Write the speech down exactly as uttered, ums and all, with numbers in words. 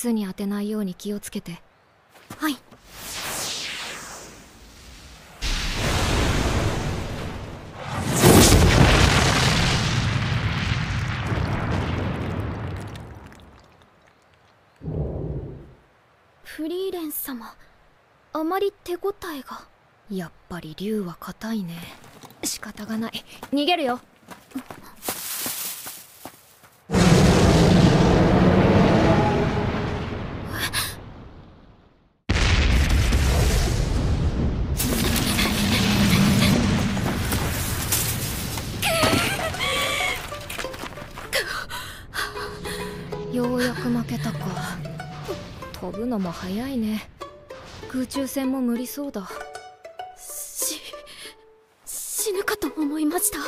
巣に当てないように気をつけて。はい。フリーレン様、あまり手応えが。やっぱり竜は硬いね。仕方がない、逃げるよ。ようやく負けたか。飛ぶのも早いね。空中戦も無理そうだ。死ぬかと思いました。